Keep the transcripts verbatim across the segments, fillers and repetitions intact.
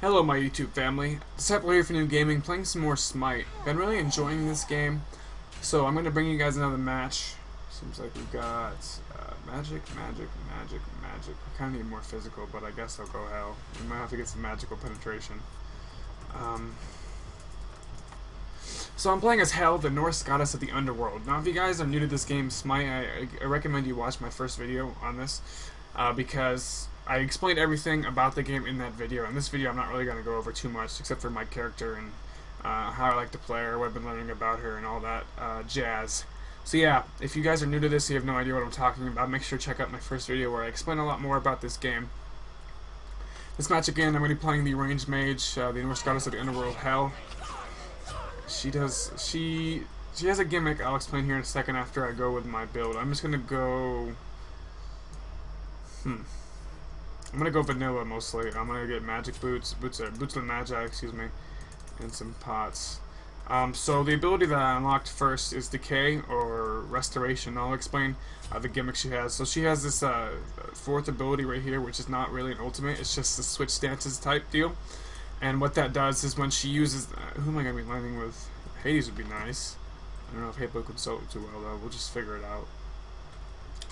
Hello my YouTube family, Disciple here for New Gaming, playing some more Smite. Been really enjoying this game, so I'm going to bring you guys another match. Seems like we've got uh, magic, magic, magic, magic. I kind of need more physical, but I guess I'll go Hel. We might have to get some magical penetration. Um, so I'm playing as Hel, the Norse goddess of the underworld. Now if you guys are new to this game, Smite, I, I recommend you watch my first video on this, uh, because I explained everything about the game in that video. In this video, I'm not really going to go over too much, except for my character and uh, how I like to play her, what I've been learning about her, and all that uh, jazz. So yeah, if you guys are new to this, you have no idea what I'm talking about, make sure to check out my first video where I explain a lot more about this game. This match again, I'm going to be playing the ranged mage, uh, the Norse goddess of the underworld, Hel. She does, she, she has a gimmick I'll explain here in a second after I go with my build. I'm just going to go, hmm. I'm gonna go vanilla mostly. I'm gonna get magic boots, boots uh, boots of magi, excuse me, and some pots. Um, so the ability that I unlocked first is decay or restoration. I'll explain uh, the gimmick she has. So she has this uh, fourth ability right here, which is not really an ultimate. It's just a switch stances type deal. And what that does is when she uses, uh, who am I gonna be landing with? Hades would be nice. I don't know if He Bo could solo too well though. We'll just figure it out.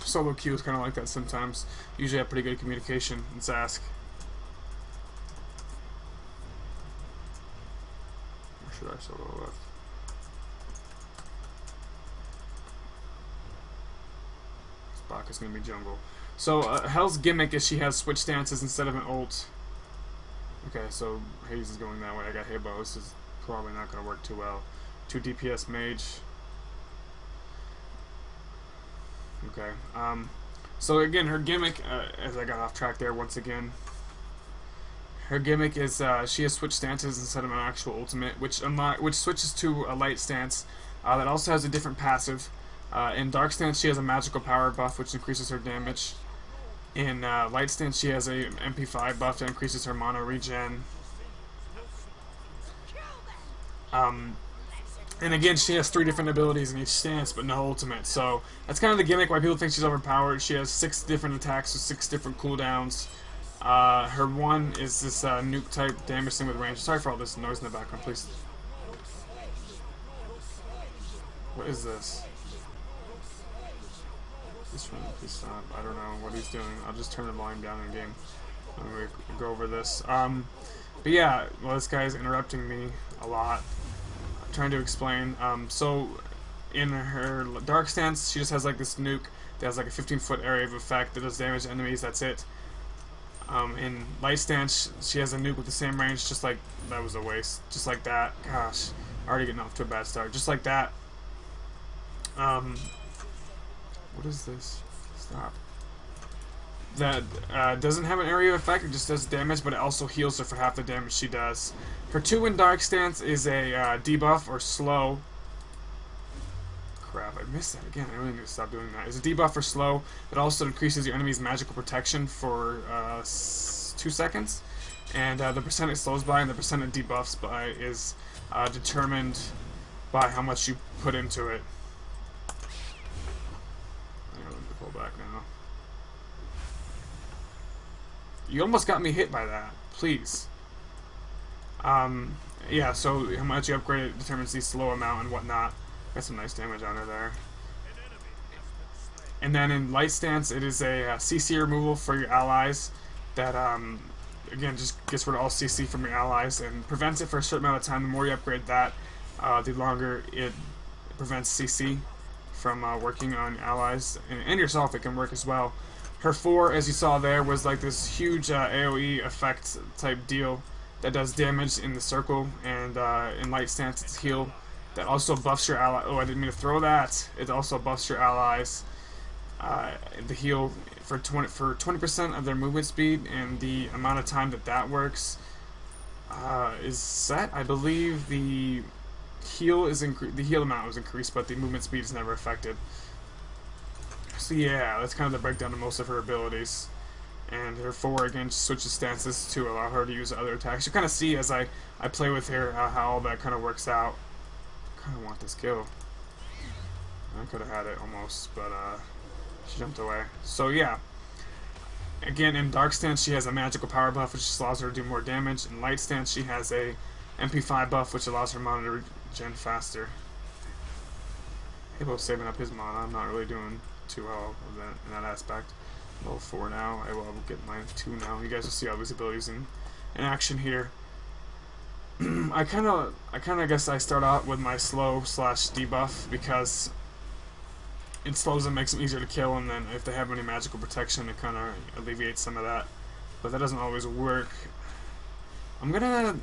Solo queue is kind of like that sometimes. Usually have pretty good communication. Let's ask. Or should I solo left? This block is going to be jungle. So uh, Hel's gimmick is she has switch stances instead of an ult. Okay, so Hades is going that way. I got He Bo. This is probably not going to work too well. Two D P S mage. Okay, um, so again, her gimmick, uh, as I got off track there once again, her gimmick is uh, she has switch stances instead of an actual ultimate, which which switches to a light stance uh, that also has a different passive. Uh, in dark stance, she has a magical power buff, which increases her damage. In uh, light stance, she has a M P five buff that increases her mana regen. Um... And again, she has three different abilities in each stance, but no ultimate. So that's kind of the gimmick why people think she's overpowered. She has six different attacks with six different cooldowns. Uh, her one is this uh, nuke type damage thing with range. Sorry for all this noise in the background, please. What is this? This one, please stop. I don't know what he's doing. I'll just turn the volume down in the game. I'm gonna go over this. Um, but yeah, well, this guy's interrupting me a lot. Trying to explain. Um, so, in her dark stance, she just has like this nuke that has like a fifteen foot area of effect that does damage to enemies. That's it. Um, in light stance, she has a nuke with the same range, just like that was a waste. Just like that. Gosh, already getting off to a bad start. Just like that. Um, what is this? Stop. That uh, doesn't have an area of effect, it just does damage, but it also heals her for half the damage she does. Her two in dark stance is a uh, debuff or slow. Crap, I missed that again. I really need to stop doing that. It's a debuff or slow that also increases your enemy's magical protection for uh, s two seconds. And uh, the percent it slows by and the percent it debuffs by is uh, determined by how much you put into it. I'm going to pull back now. You almost got me hit by that. Please. Um, yeah, so how much you upgrade it determines the slow amount and whatnot. Got some nice damage on her there. And then in light stance, it is a uh, C C removal for your allies that, um, again, just gets rid of all C C from your allies and prevents it for a certain amount of time. The more you upgrade that, uh, the longer it prevents C C from uh, working on allies. And, and yourself, it can work as well. Her four, as you saw there, was like this huge uh, A O E effect type deal that does damage in the circle, and uh, in light stance it's heal. That also buffs your ally. Oh, I didn't mean to throw that. It also buffs your allies. Uh, the heal for twenty for twenty percent of their movement speed, and the amount of time that that works uh, is set. I believe the heal is the heal amount was increased, but the movement speed is never affected. So yeah, that's kind of the breakdown of most of her abilities. And her four, again, switches stances to allow her to use other attacks. You kind of see as I, I play with her uh, how all that kind of works out. I kind of want this kill. I could have had it almost, but uh, she jumped away. So yeah, Again, in Dark Stance, she has a magical power buff, which allows her to do more damage. In Light Stance, she has a M P five buff, which allows her mana to regen faster. He Bo's saving up his mana. I'm not really doing too well of that, in that aspect. Level four now. I will get my two now. You guys will see all these abilities in, in action here. I kind of, I kind of guess I start out with my slow slash debuff because it slows and makes them easier to kill, and then if they have any magical protection, it kind of alleviates some of that. But that doesn't always work. I'm gonna.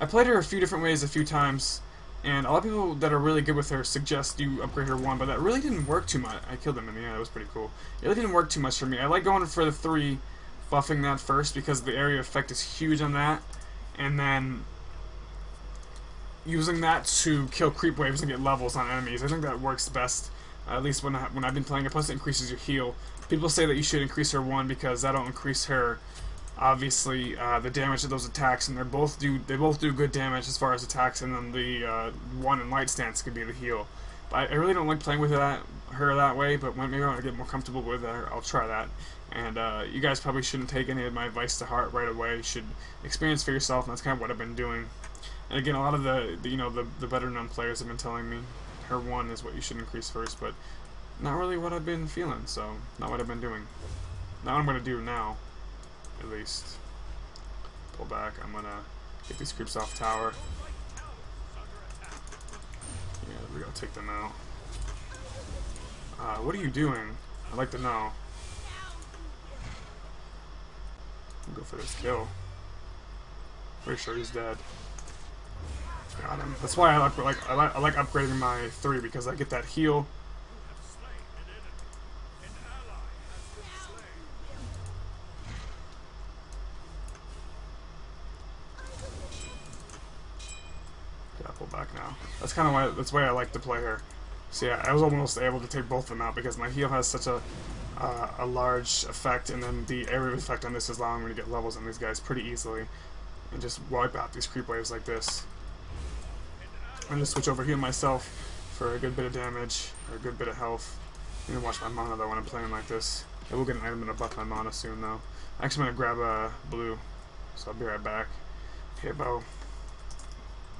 I played her a few different ways a few times, and a lot of people that are really good with her suggest you upgrade her one, but that really didn't work too much. I killed him in the end. That was pretty cool. It really didn't work too much for me. I like going for the three, buffing that first because the area effect is huge on that, and then using that to kill creep waves and get levels on enemies. I think that works best. Uh, at least when, I, when I've been playing it, plus it increases your heal. People say that you should increase her one because that'll increase her, obviously, uh, the damage of those attacks, and they both do they both do good damage as far as attacks, and then the uh, one in Light Stance could be the heal. But I really don't like playing with that, her that way, but when, maybe when I get more comfortable with her, I'll try that. And uh, you guys probably shouldn't take any of my advice to heart right away. You should experience for yourself, and that's kind of what I've been doing. And again, a lot of the, the you know the, the better known players have been telling me her one is what you should increase first, but not really what I've been feeling, so not what I've been doing. Not what I'm going to do now, at least. Pull back. I'm going to get these creeps off tower. Yeah, we're going to take them out. Uh, what are you doing? I'd like to know. I'll go for this kill. Pretty sure he's dead. Got him. That's why I like, like, I like I like upgrading my three, because I get that heal. Yeah, pull back now. That's kind of why that's why I like to play her. So yeah, I was almost able to take both of them out because my heal has such a uh, a large effect, and then the area effect on this is allowing me to get levels on these guys pretty easily, and just wipe out these creep waves like this. I'm going to switch over here myself for a good bit of damage, or a good bit of health. I'm going to watch my mana though when I'm playing like this. I will get an item that'll buff my mana soon though. Actually, I'm going to grab a blue, so I'll be right back. Hey Bo.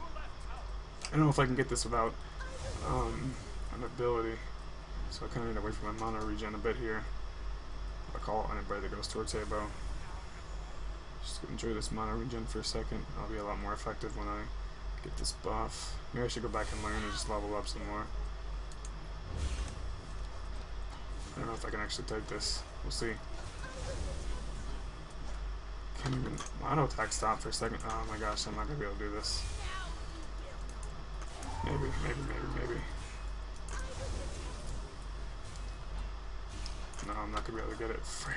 I don't know if I can get this without um, an ability, so I kind of need to wait for my mana regen a bit here. I'll call on anybody that goes towards Hey Bo. Just enjoy this mana regen for a second. I'll be a lot more effective when I get this buff. Maybe I should go back and learn and just level up some more. I don't know if I can actually take this. We'll see. Can't even auto attack stop for a second. Oh my gosh, I'm not gonna be able to do this. Maybe, maybe, maybe, maybe. No, I'm not gonna be able to get it. Frick.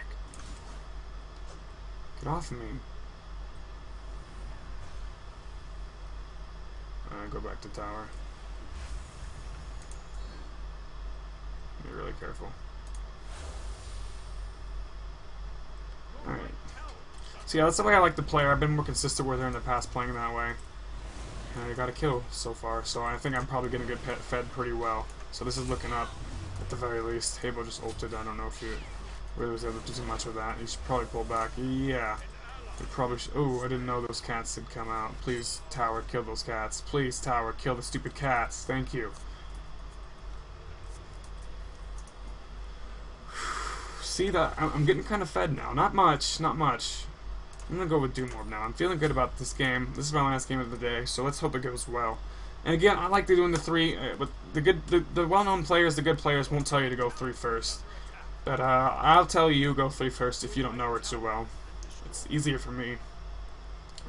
Get off of me. Uh, go back to tower. Be really careful. Alright. So yeah, that's the way I like to play her. I've been more consistent with her in the past playing that way. And I got a kill so far, so I think I'm probably going to get pet fed pretty well. So this is looking up, at the very least. He Bo just ulted. I don't know if you really was able to do too much with that. You should probably pull back. Yeah. We probably should. Oh, I didn't know those cats had come out. Please, tower, kill those cats. Please, tower, kill the stupid cats. Thank you. See that? I'm getting kind of fed now. Not much, not much. I'm gonna go with Doom Orb now. I'm feeling good about this game. This is my last game of the day, so let's hope it goes well. And again, I like doing the three, uh, but the good, the, the well-known players, the good players won't tell you to go three first. But uh, I'll tell you go three first if you don't know her too well. It's easier for me,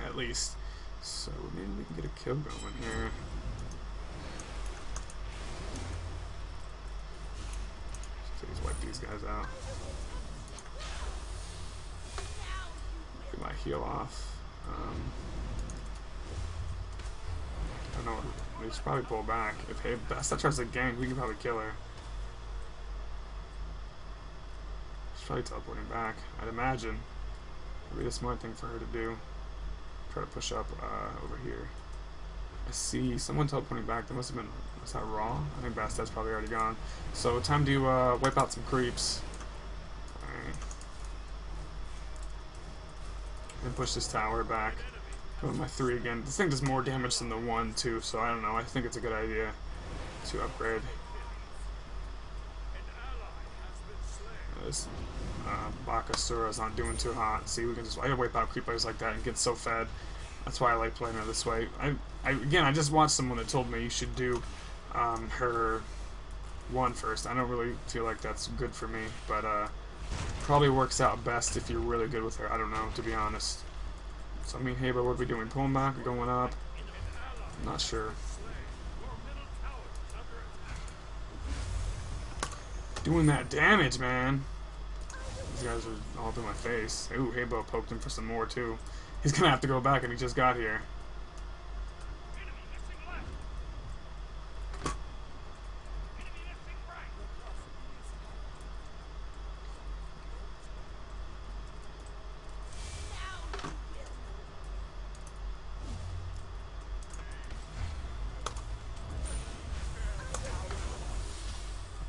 at least. So maybe we can get a kill going here. Please wipe these guys out. Get my heal off. Um, I don't know. We should probably pull back. If hey, Bastet tries to gank, we can probably kill her. She's probably teleporting back, I'd imagine. It'd be a smart thing for her to do. Try to push up uh, over here. I see someone teleporting back. That must have been. Was that Ra? I think Bastet's probably already gone. So time to uh, wipe out some creeps. Alright. and push this tower back. Go with my three again. This thing does more damage than the one too, so I don't know. I think it's a good idea to upgrade. This uh, Bakasura is not doing too hot. See, we can just I wipe out creepers like that and get so fed. That's why I like playing her this way. I, I again, I just watched someone that told me you should do um, her one first. I don't really feel like that's good for me, but uh, probably works out best if you're really good with her. I don't know, to be honest. So I mean, hey, but what are we doing? Pulling back or going up? I'm not sure. Doing that damage, man. These guys are all through my face. Ooh, He Bo poked him for some more too. He's gonna have to go back, and he just got here.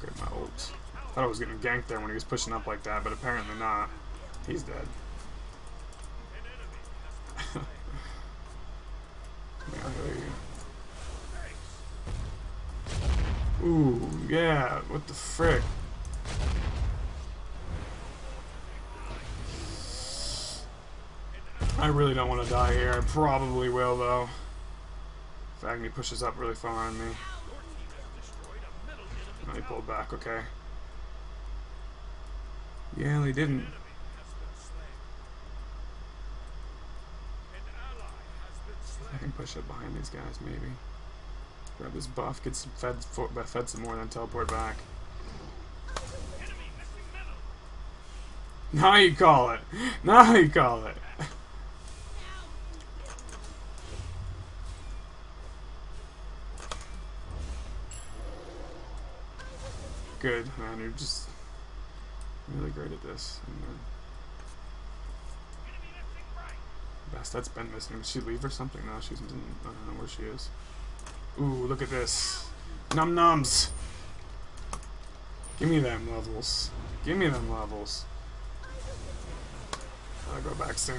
Okay, my ult. Thought I was getting ganked there when he was pushing up like that, but apparently not. He's dead. Ooh, yeah, what the frick? I really don't want to die here. I probably will, though. If Agni pushes up really far on me. No, he pulled back, okay. Yeah, he didn't. I can push up behind these guys, maybe. Grab this buff, get some fed, for, fed some more, then teleport back. Now you call it! Now you call it! Good, man, you're just really great at this. Bastet's been missing. Did she leave or something? No, she's, I don't know where she is. Ooh, look at this. Num nums. Give me them levels. Give me them levels. I'll go back soon.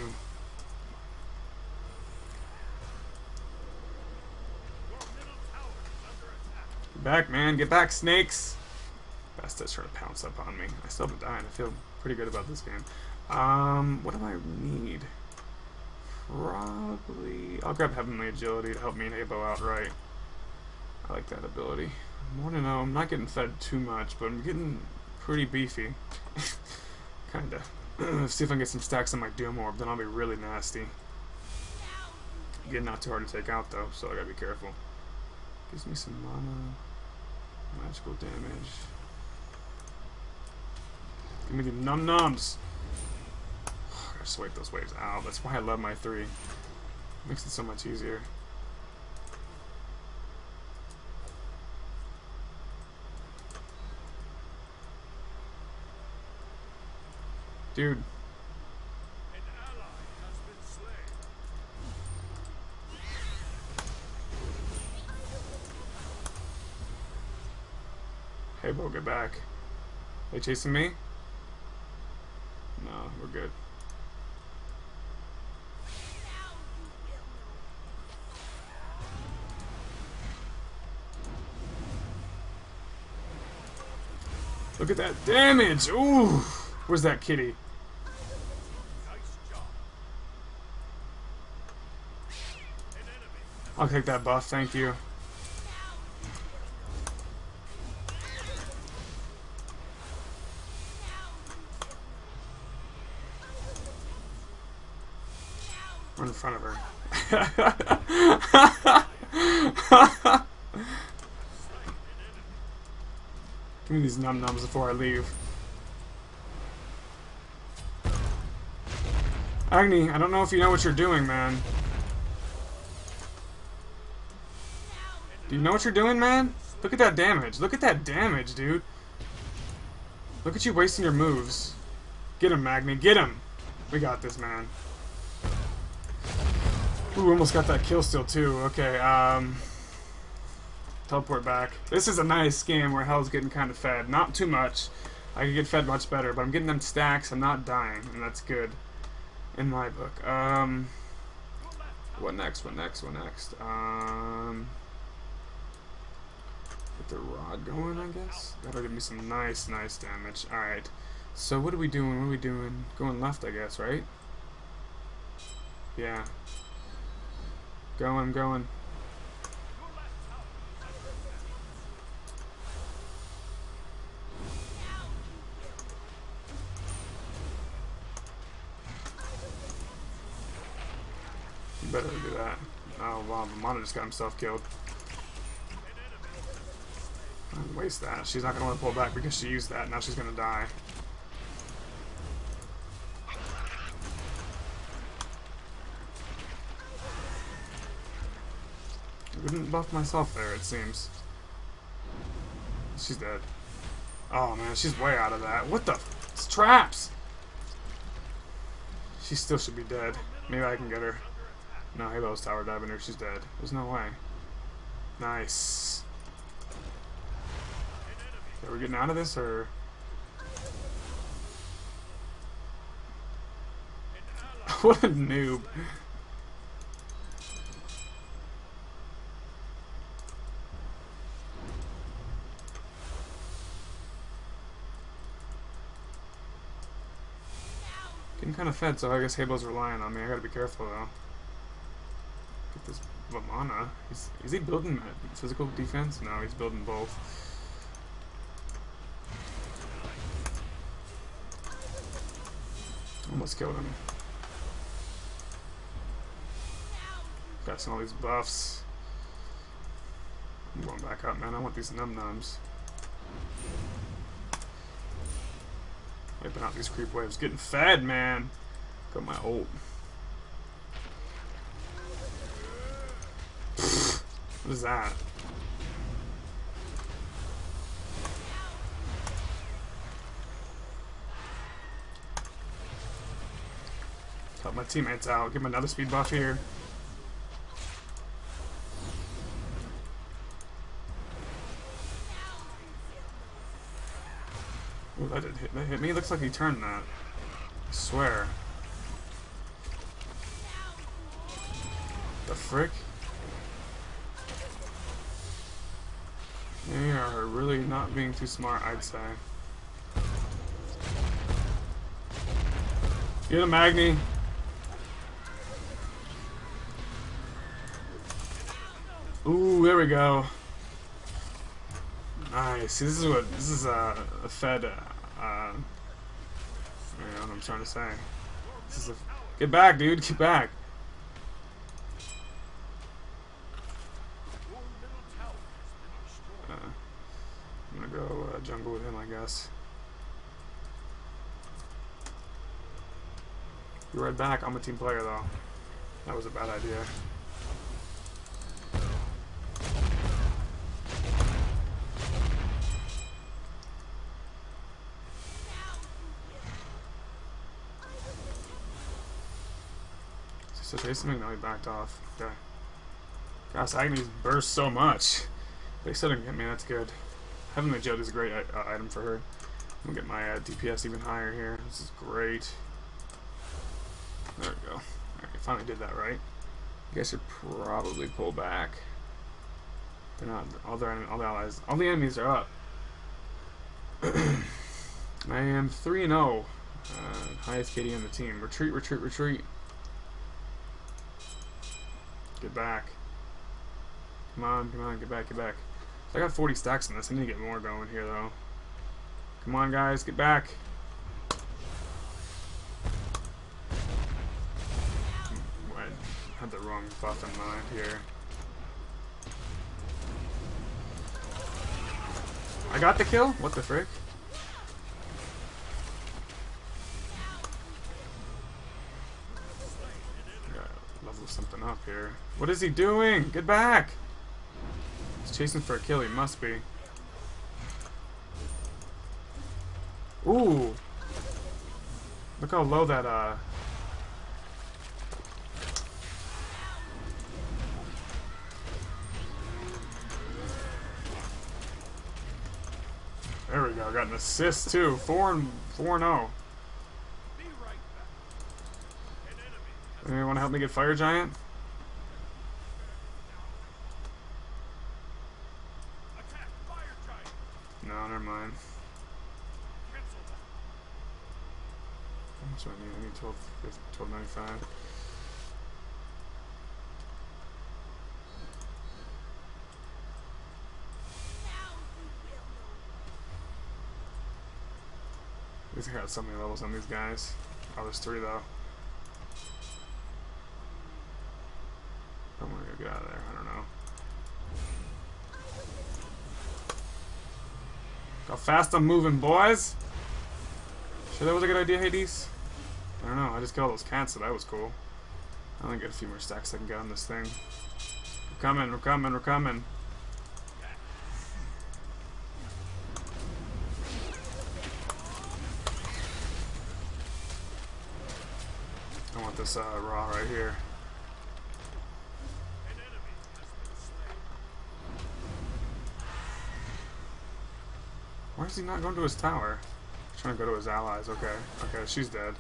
Get back, man. Get back, snakes. Bastet's trying to pounce up on me. I still haven't died. I feel pretty good about this game. Um, what do I need? Probably. I'll grab Heavenly Agility to help me and He Bo outright. I like that ability. More to know, I'm not getting fed too much, but I'm getting pretty beefy. Kinda. See if I can get some stacks on my Doom Orb, then I'll be really nasty. Again, not too hard to take out though, so I gotta be careful. Gives me some mana. Magical damage. Give me the num nums! I gotta swipe those waves out. That's why I love my three. Makes it so much easier. Dude. An ally has been slain. Hey, Bo, get back. They chasing me? No, we're good. Look at that damage! Ooh! Where's that kitty? I'll take that buff, thank you. We're in front of her. Give me these num nums before I leave. Agni, I don't know if you know what you're doing, man. Do you know what you're doing, man? Look at that damage. Look at that damage, dude. Look at you wasting your moves. Get him, Agni. Get him. We got this, man. Ooh, almost got that kill still, too. Okay, um... teleport back. This is a nice game where Hel's getting kind of fed. Not too much. I could get fed much better, but I'm getting them stacks. I'm not dying, and that's good. in my book. Um, what next? What next? What next? Um, get the rod going, I guess. That'll give me some nice, nice damage. All right. So what are we doing? What are we doing? Going left, I guess, right? Yeah. Going, going. Better do that. Oh wow, Vamana just got himself killed. I'd waste that. She's not gonna want to pull back because she used that. Now she's gonna die. I wouldn't buff myself there, it seems. She's dead. Oh man, she's way out of that. What the? F it's traps. She still should be dead. Maybe I can get her. No, He Bo's tower diving her. She's dead. There's no way. Nice. Are we getting out of this, or...? What a noob. Getting kind of fed, so I guess He Bo's relying on me. I gotta be careful, though. Get this Vamana. Is, is he building physical defense? No, he's building both. Almost killed him. Got some all these buffs. I'm going back up, man. I want these num-nums. Wiping out these creep waves. Getting fed, man! Got my ult. What is that? Help my teammates out. Give him another speed buff here. Ooh, that did hit, that hit me. Looks like he turned that. I swear. The frick? They are really not being too smart, I'd say. Get him, Agni! Ooh, there we go. Nice. See, this is what this is a, a fed. Uh, I don't know what I'm trying to say. This is a, get back, dude! Get back! Jungle with him, I guess. Be right back. I'm a team player, though. That was a bad idea. Is he still chasing me? No, he backed off. Okay. Gosh, Agni's burst so much. They still didn't get me. That's good. Heavenly Agility is a great uh, item for her. I'm going to get my uh, D P S even higher here. This is great. There we go. Alright, finally did that right. You guys should probably pull back. They're not. All, their, all the allies. All the enemies are up. I am three and oh. Uh, highest K D on the team. Retreat, retreat, retreat. Get back. Come on, come on, get back, get back. I got forty stacks in this. I need to get more going here, though. Come on, guys. Get back. I had the wrong buff in mind here. I got the kill? What the frick? I gotta level something up here. What is he doing? Get back! He's chasing for a kill, he must be. Ooh! Look how low that, uh... there we go, got an assist too. four and oh. help me get Fire Giant? Attack Fire Giant. No, never mind. Cancel that. How much do I need? I need twelve ninety-five. At least I got so many levels on these guys. Oh, there's three though. I'm gonna go get out of there. I don't know. How fast I'm moving, boys! Sure that was a good idea, Hades? I don't know. I just got all those cats, so that was cool. I only got a few more stacks I can get on this thing. We're coming, we're coming, we're coming. I want this uh, Ra right here. Why is he not going to his tower? He's trying to go to his allies. Okay, okay, she's dead.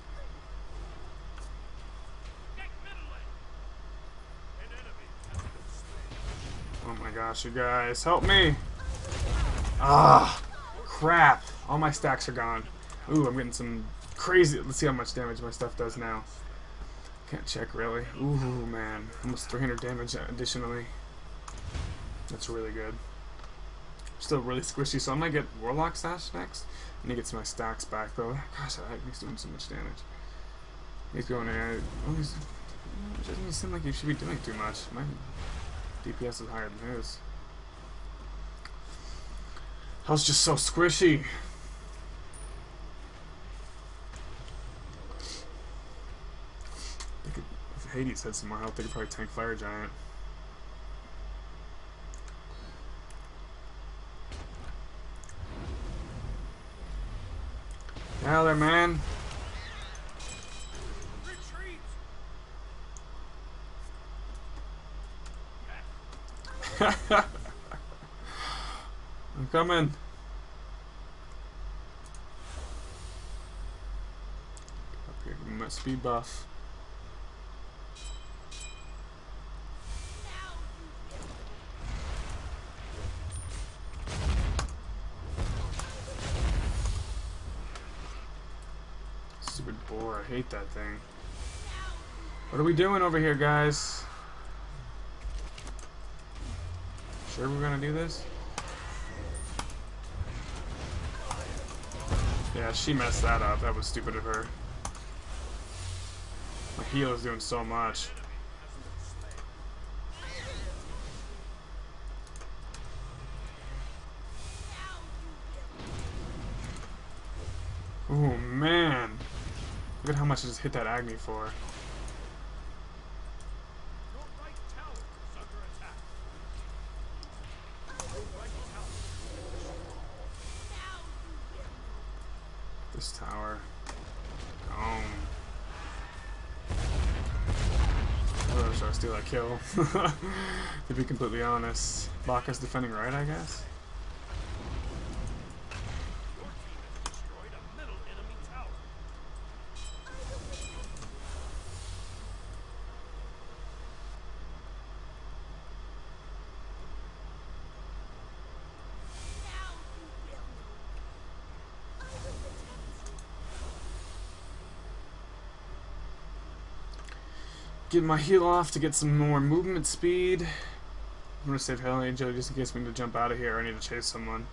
Oh my gosh, you guys, help me! Ah, crap! All my stacks are gone. Ooh, I'm getting some crazy. Let's see how much damage my stuff does now. Can't check really. Ooh man, almost three hundred damage additionally. That's really good. Still really squishy, so I might get Warlock Sash next. I need to get some of my stacks back though. Gosh, I like he's doing so much damage. He's going in. Oh, he's, it doesn't seem like he should be doing too much. My D P S is higher than his. I was just so squishy. Hades had some more health, they could probably tank Fire Giant. Get out of there, man! Retreat. I'm coming! Up here, give me my speed buff. Boar, I hate that thing. What are we doing over here, guys? Sure we're gonna do this? Yeah, she messed that up. That was stupid of her. My heal is doing so much. Oh man. Look at how much I just hit that Agni for. This tower. Oh. Oh, should I steal that kill? To be completely honest. Bakasura's defending right, I guess? Get my heal off to get some more movement speed. I'm gonna save Heavenly Agility just in case we need to jump out of here. I need to chase someone.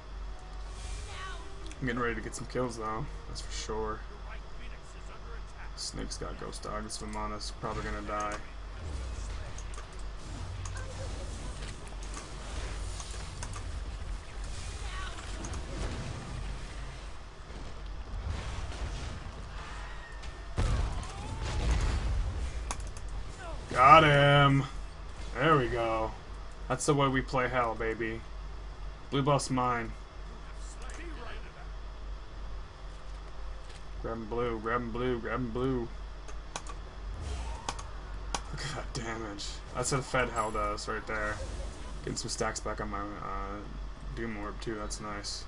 I'm getting ready to get some kills though, that's for sure. Snake's got Ghost Dog. This Vamana's probably gonna die. Got him! There we go. That's the way we play Hel, baby. Blue buff's mine. Grab him blue, grab him blue, grab him blue. Look at that damage. That's what Fed Hel does right there. Getting some stacks back on my uh, Doom Orb too, that's nice.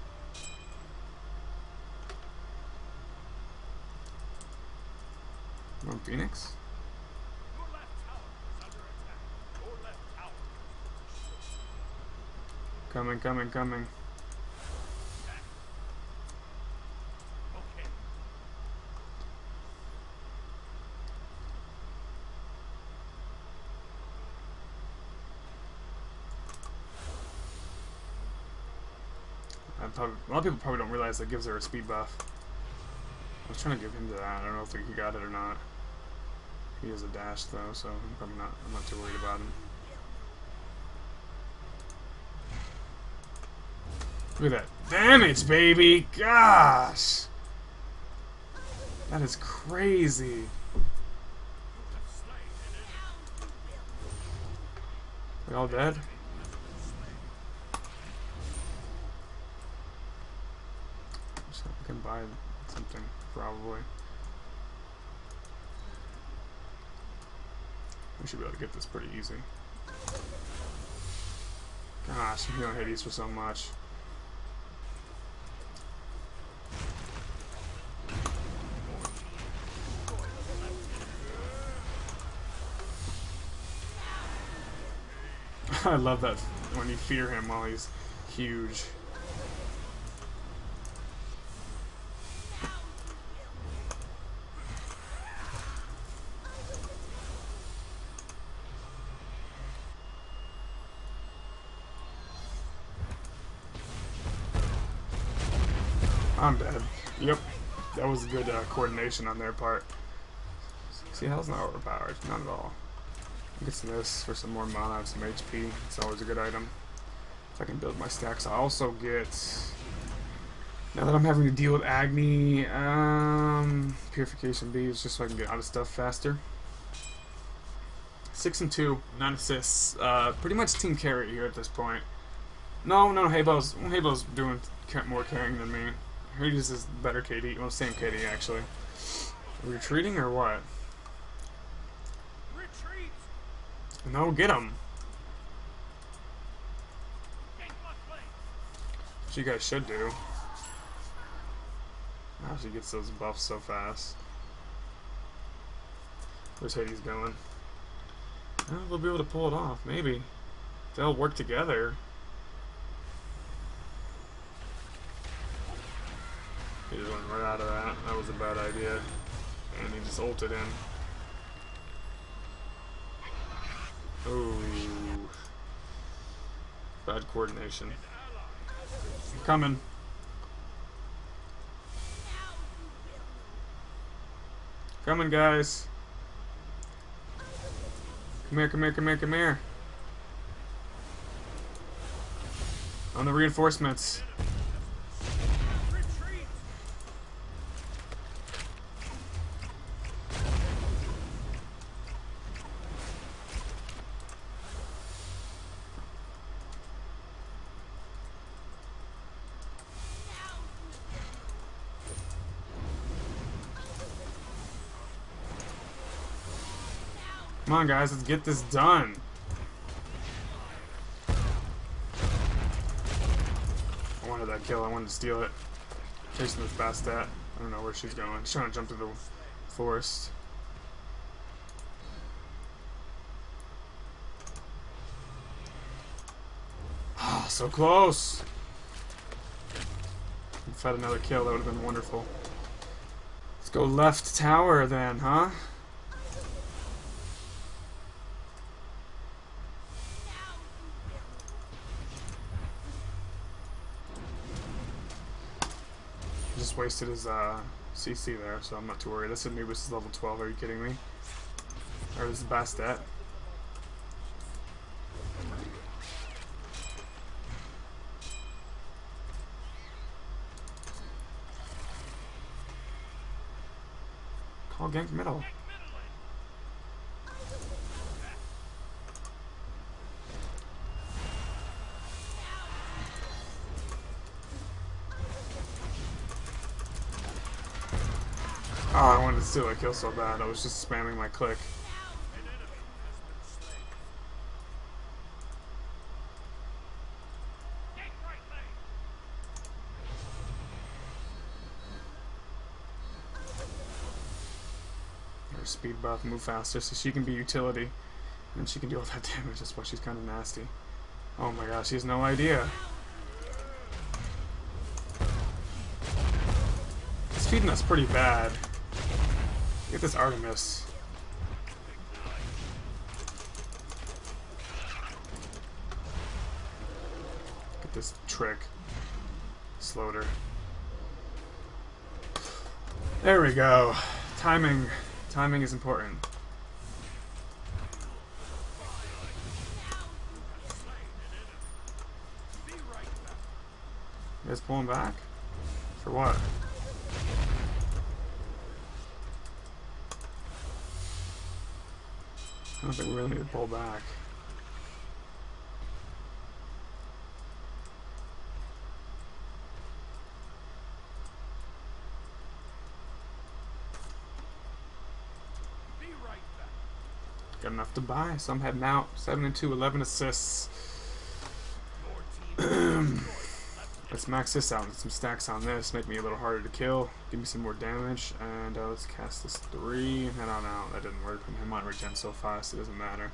You want Phoenix? Coming, coming, coming. Probably, a lot of people probably don't realize that gives her a speed buff. I was trying to give him that. I don't know if he got it or not. He has a dash though, so I'm probably not. I'm not too worried about him. Look at that damage, baby! Gosh, that is crazy. We all dead? Can buy something, probably. We should be able to get this pretty easy. Gosh, I'm healing Hades for so much. I love that when you fear him while he's huge. I'm dead. Yep. That was good uh, coordination on their part. See, Hel's not overpowered. Not at all. I get some this for some more mana and some H P. It's always a good item. If I can build my stacks, I also get... Now that I'm having to deal with Agni, um, Purification Bees, just so I can get out of stuff faster. six and two, nine assists. Uh, pretty much team carry here at this point. No, no, He Bo's, He Bo's doing more carrying than me. Hades is better K D. Well, same K D, actually. Retreating or what? Retreat. No, get him! Which you guys should do. How she gets those buffs so fast. Where's Hades going? I don't know if they'll be able to pull it off, maybe. They'll work together. He just went right out of that. That was a bad idea. And he just ulted in. Ooh. Bad coordination. I'm coming. Coming, guys. Come here, come here, come here, come here. On the reinforcements. Come on, guys, let's get this done. I wanted that kill. I wanted to steal it. Chasing this Bastet. I don't know where she's going. She's trying to jump through the forest. Ah, oh, so close. If I had another kill, that would have been wonderful. Let's go left tower then, huh? Just wasted his uh, C C there, so I'm not too worried. This Anubis is level twelve, are you kidding me? Or this is Bastet. Call gank middle. Oh, I wanted to steal a kill so bad. I was just spamming my click. Her speed buff, move faster, so she can be utility, and she can deal with that damage. That's why she's kind of nasty. Oh my gosh, he has no idea. It's feeding us pretty bad. Get this Artemis. Get this trick. Slaughter. There we go. Timing. Timing is important. You guys pulling back? For what? I don't think we really need to pull back. Got enough to buy, so I'm heading out. seven and two, eleven assists. Let's max this out and get some stacks on this. Make me a little harder to kill. Give me some more damage. And uh, let's cast this three. I don't know. That didn't work. I might regen so fast, it doesn't matter.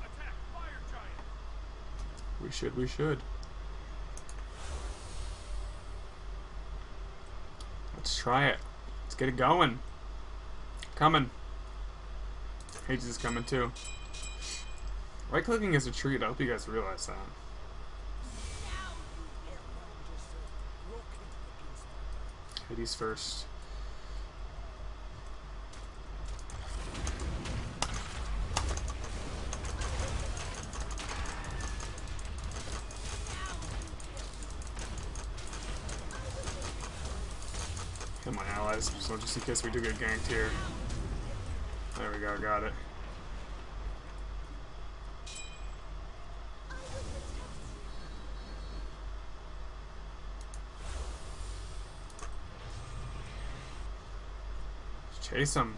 Attack, Fire Giant. We should, we should. Let's try it. Let's get it going. Coming. Hades is coming too. Right clicking is a treat, I hope you guys realize that. Hades first. Kill my allies, so just in case we do get ganked here. There we go, got it. Chase him.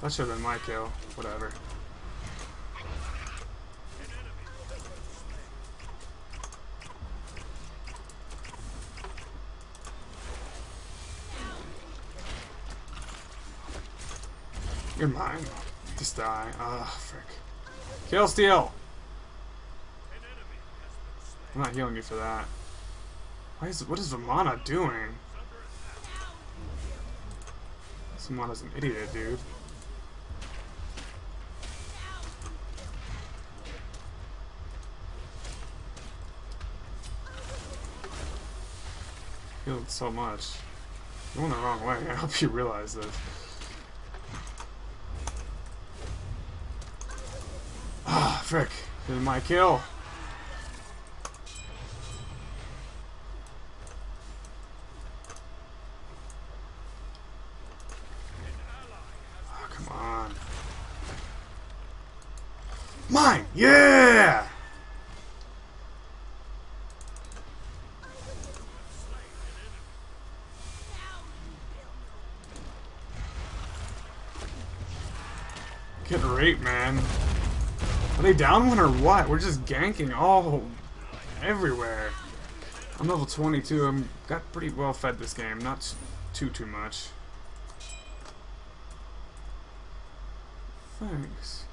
That should have been my kill. Whatever. You're mine. Just die. Ah, oh, frick. Kill steal! I'm not healing you for that. Why is, what is Vamana doing? Vamana's an idiot, dude. Healed so much. You're going the wrong way. I hope you realize this. Frick, this is my kill. Oh, come on. Mine! Yeah! Get raped, man. Are they down one or what? We're just ganking all everywhere. I'm level twenty-two. I'm got pretty well fed this game. Not too too much. Thanks.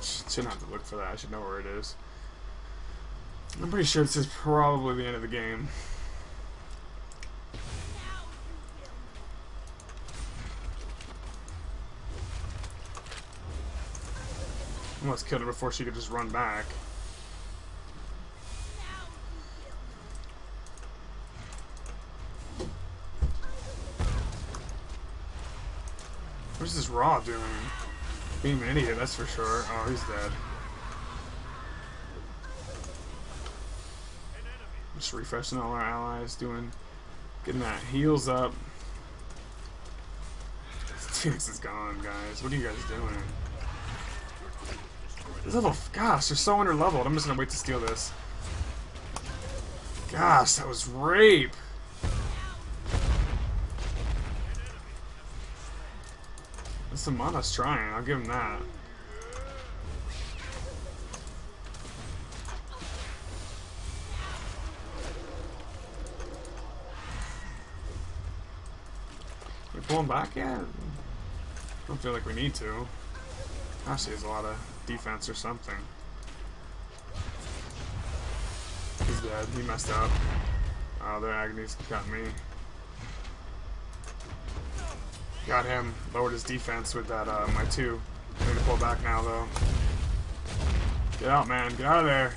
Sh shouldn't have to look for that. I should know where it is. I'm pretty sure this is probably the end of the game. Almost killed her before she could just run back. What is this Ra doing? Being an idiot, that's for sure. Oh, he's dead. Just refreshing all our allies, doing, getting that heals up. This is gone, guys. What are you guys doing? This level, gosh, they're so under-leveled. I'm just gonna wait to steal this. Gosh, that was rape. This Amana's trying. I'll give him that. pull him back yet? I don't feel like we need to. Gosh, he has a lot of defense or something. He's dead. He messed up. Oh, their Agni's got me. Got him. Lowered his defense with that, uh, my two. I need to pull back now, though. Get out, man. Get out of there.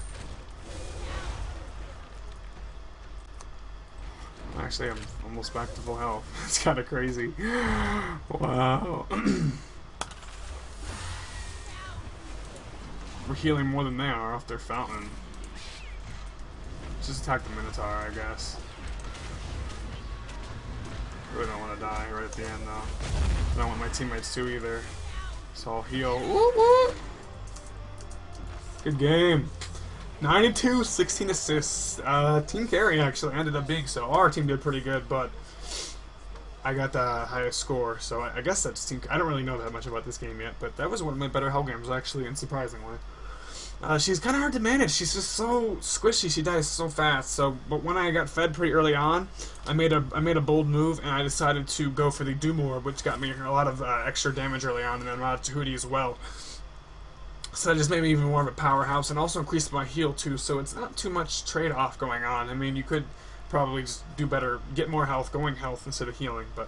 Actually, I'm almost back to full health. It's kind of crazy. Wow. We're healing more than they are off their fountain. Just attack the Minotaur, I guess. Really don't want to die right at the end, though. I don't want my teammates to either. So I'll heal. Woo woo! Good game. ninety-two, sixteen assists. Uh, team carry actually ended up being so. Our team did pretty good, but I got the highest score. So I, I guess that's team. I don't really know that much about this game yet, but that was one of my better Hel games actually, and surprisingly. Uh, she's kind of hard to manage. She's just so squishy. She dies so fast. So, but when I got fed pretty early on, I made a I made a bold move, and I decided to go for the Doom Orb, which got me a lot of uh, extra damage early on, and then a lot of Tahuti as well. So that just made me even more of a powerhouse, and also increased my heal too. So it's not too much trade-off going on. I mean, you could probably just do better, get more health, going health instead of healing. But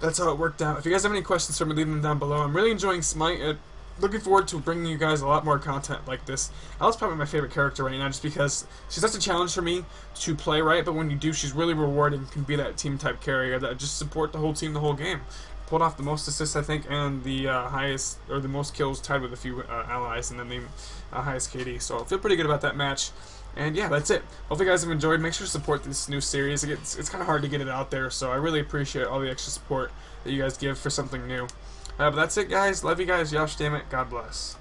that's how it worked out. If you guys have any questions for me, leave them down below. I'm really enjoying Smite. It, Looking forward to bringing you guys a lot more content like this. Hel's probably my favorite character right now, just because she's such a challenge for me to play right, but when you do, she's really rewarding. Can be that team type carrier that just support the whole team the whole game. Pulled off the most assists, I think, and the uh, highest, or the most kills, tied with a few uh, allies, and then the uh, highest K D. So I feel pretty good about that match. And yeah, that's it. Hope you guys have enjoyed. Make sure to support this new series. It's, it's kind of hard to get it out there, so I really appreciate all the extra support that you guys give for something new. Uh, but that's it, guys. Love you guys. Yosh, damn it. God bless.